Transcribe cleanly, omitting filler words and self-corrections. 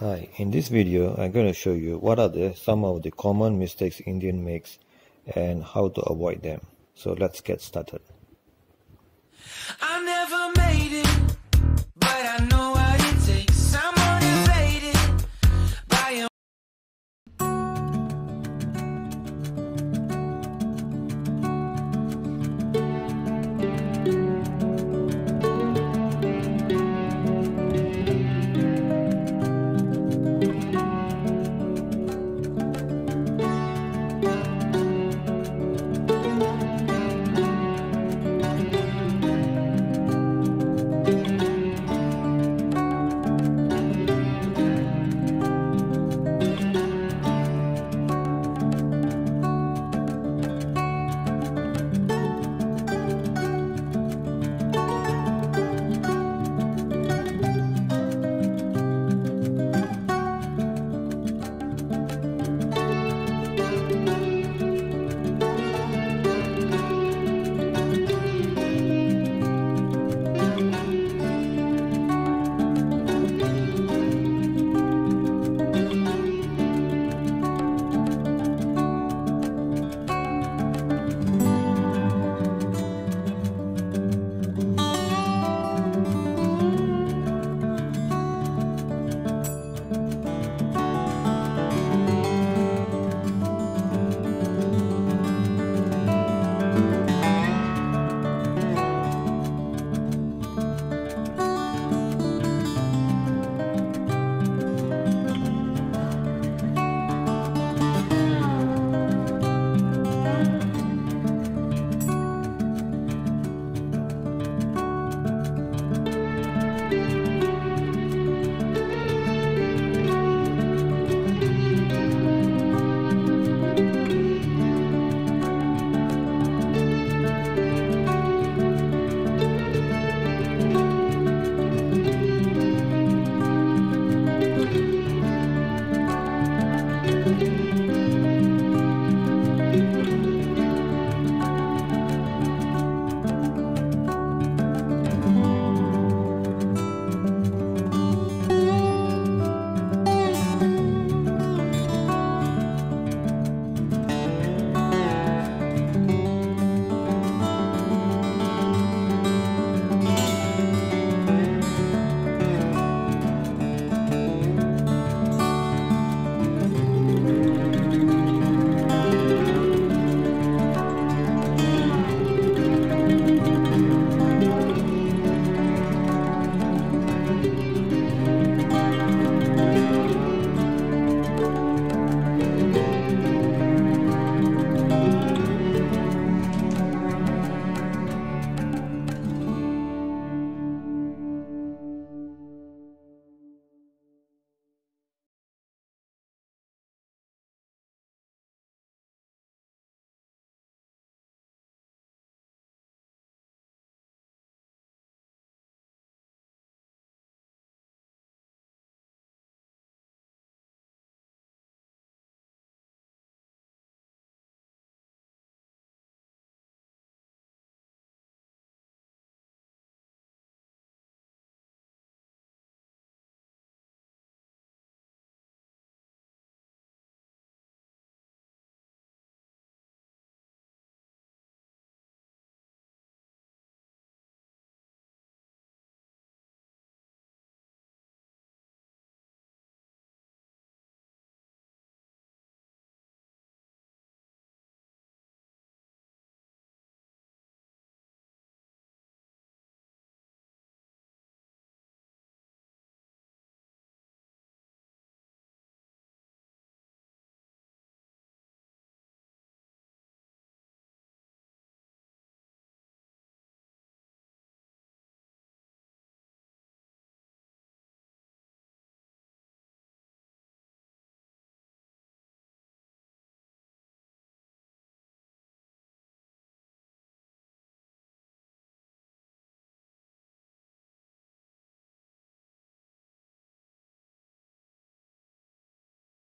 Hi, in this video I'm going to show you what are some of the common mistakes Indian makes and how to avoid them. So let's get started.